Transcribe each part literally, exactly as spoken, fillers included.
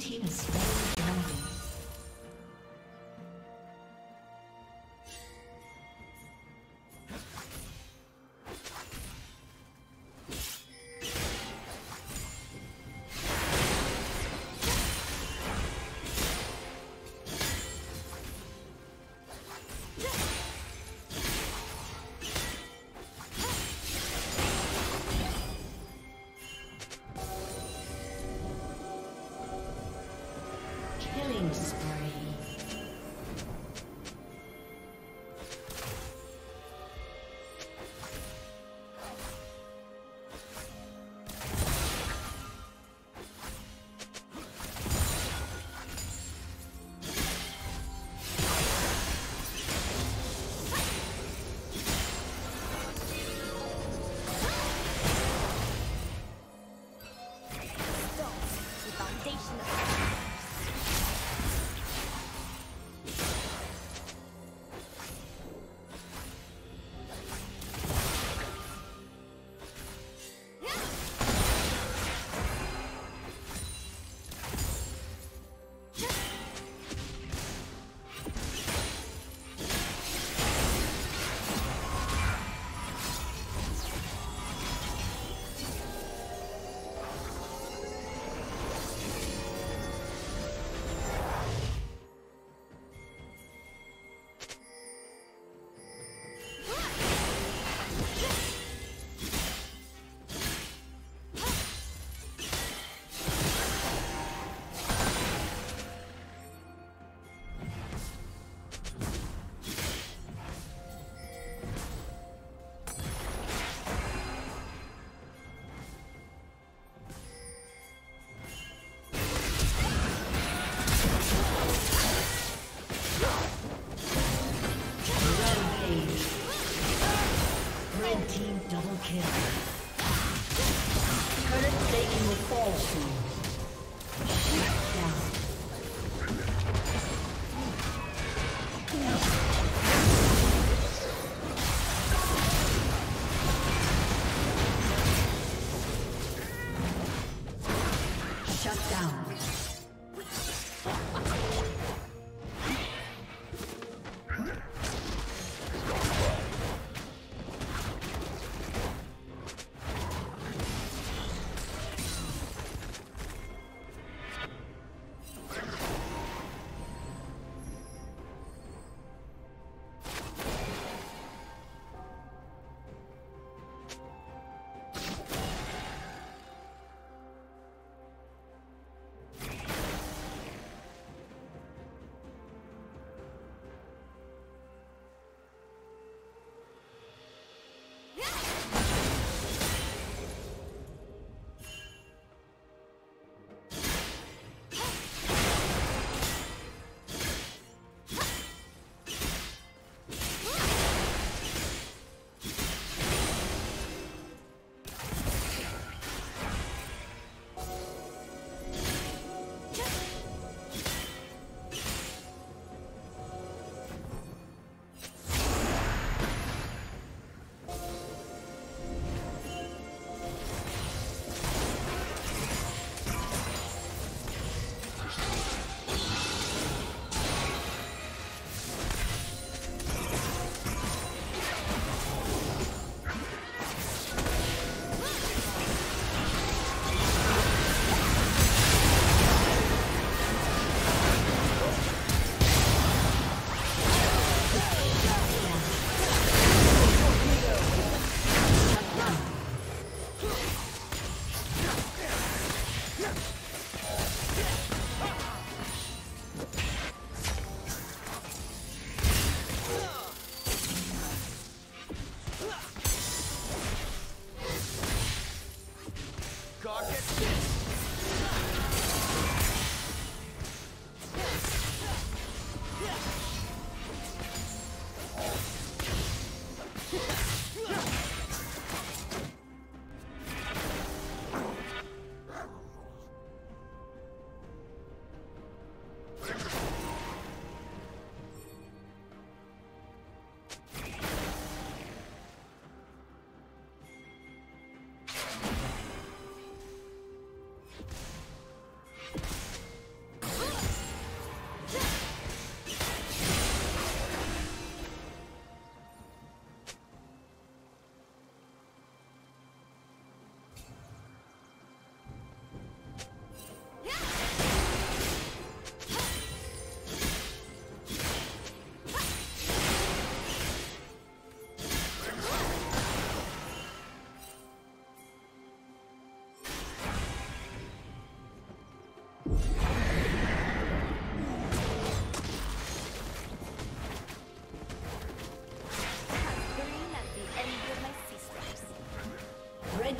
team is spelled down.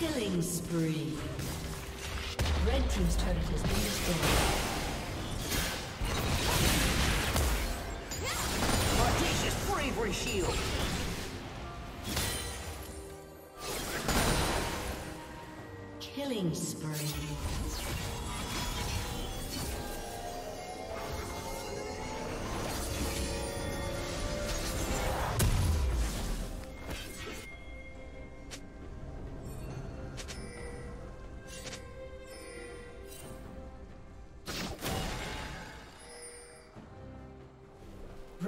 Killing spree. Red team's turret has been destroyed. Audacious bravery shield. Killing spree.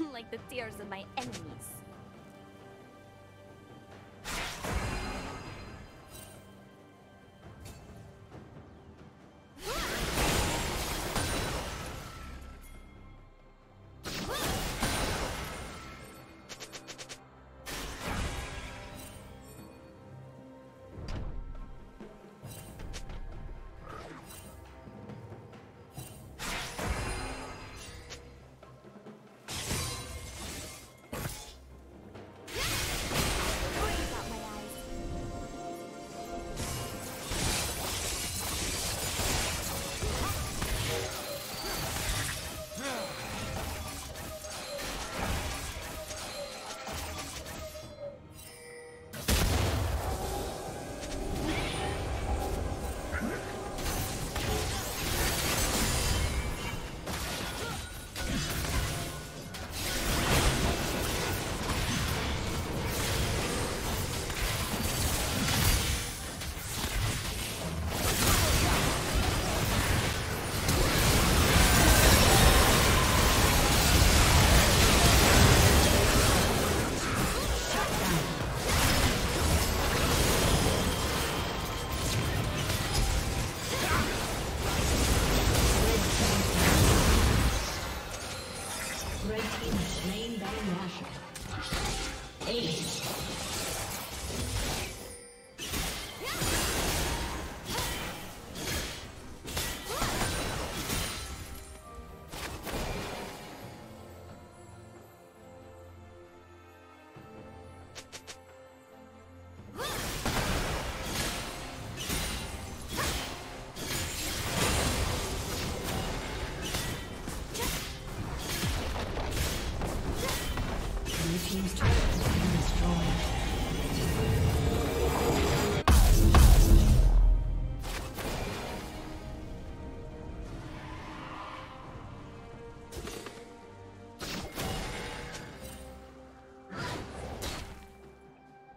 Well, like the tears of my enemies.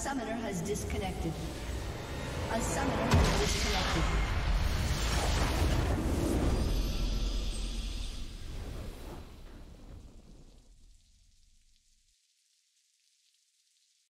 summoner has disconnected. A summoner has disconnected.